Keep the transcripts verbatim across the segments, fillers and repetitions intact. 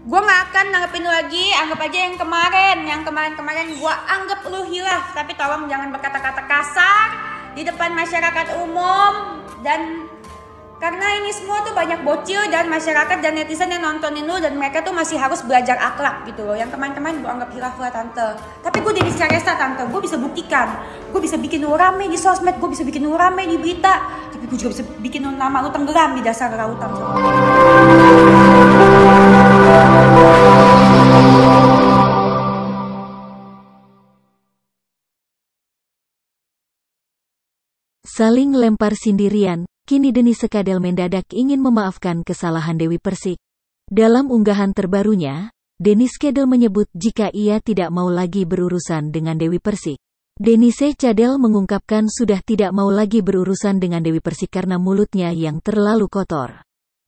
Gue gak akan nanggepin lagi, anggap aja yang kemarin. Yang kemarin-kemarin gue anggap lu hilaf. Tapi tolong jangan berkata-kata kasar di depan masyarakat umum. Dan karena ini semua tuh banyak bocil dan masyarakat dan netizen yang nontonin lu. Dan mereka tuh masih harus belajar akhlak gitu loh. Yang kemarin-kemarin gue anggap hilaf lah tante. Tapi gue Denise Chariesta tante, gue bisa buktikan. Gue bisa bikin lu rame di sosmed, gue bisa bikin lu rame di berita. Tapi gue juga bisa bikin lu nama lu tenggelam di dasar lautan. Saling lempar sindirian, kini Denise Cadel mendadak ingin memaafkan kesalahan Dewi Persik. Dalam unggahan terbarunya, Denise Cadel menyebut jika ia tidak mau lagi berurusan dengan Dewi Persik. Denise Cadel mengungkapkan sudah tidak mau lagi berurusan dengan Dewi Persik karena mulutnya yang terlalu kotor.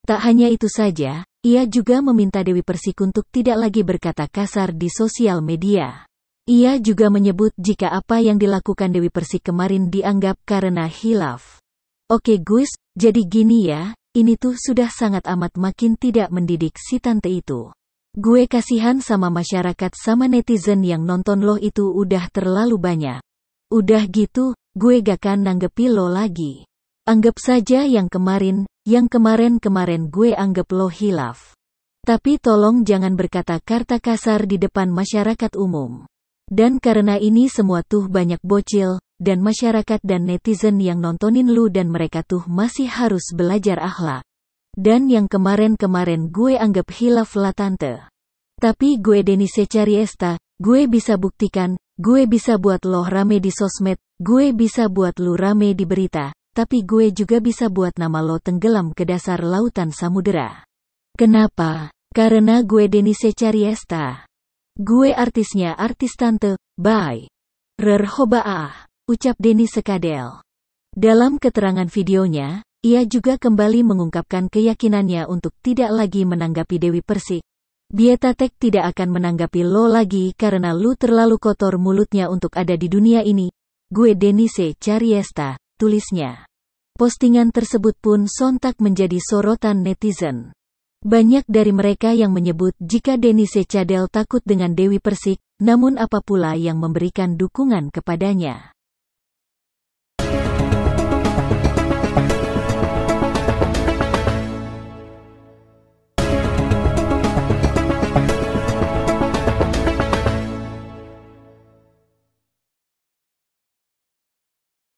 Tak hanya itu saja, ia juga meminta Dewi Persik untuk tidak lagi berkata kasar di sosial media. Ia juga menyebut jika apa yang dilakukan Dewi Persik kemarin dianggap karena khilaf. Oke guys, jadi gini ya, ini tuh sudah sangat amat makin tidak mendidik si tante itu. Gue kasihan sama masyarakat sama netizen yang nonton lo itu udah terlalu banyak. Udah gitu, gue gak akan nanggepi lo lagi. Anggap saja yang kemarin, yang kemarin-kemarin gue anggap lo khilaf. Tapi tolong jangan berkata kata kasar di depan masyarakat umum. Dan karena ini semua tuh banyak bocil, dan masyarakat dan netizen yang nontonin lu dan mereka tuh masih harus belajar akhlak. Dan yang kemarin-kemarin gue anggap hilaf lah tante. Tapi gue Denise Chariesta, gue bisa buktikan, gue bisa buat lo rame di sosmed, gue bisa buat lu rame di berita, tapi gue juga bisa buat nama lo tenggelam ke dasar lautan samudera. Kenapa? Karena gue Denise Chariesta. Gue artisnya artis tante, bye. Rerhobaah, ucap Denise Cadel. Dalam keterangan videonya, ia juga kembali mengungkapkan keyakinannya untuk tidak lagi menanggapi Dewi Persik. Bietatek tidak akan menanggapi lo lagi karena lu terlalu kotor mulutnya untuk ada di dunia ini. Gue Denise Chariesta, tulisnya. Postingan tersebut pun sontak menjadi sorotan netizen. Banyak dari mereka yang menyebut jika Denise Cadel takut dengan Dewi Persik, namun apa pula yang memberikan dukungan kepadanya.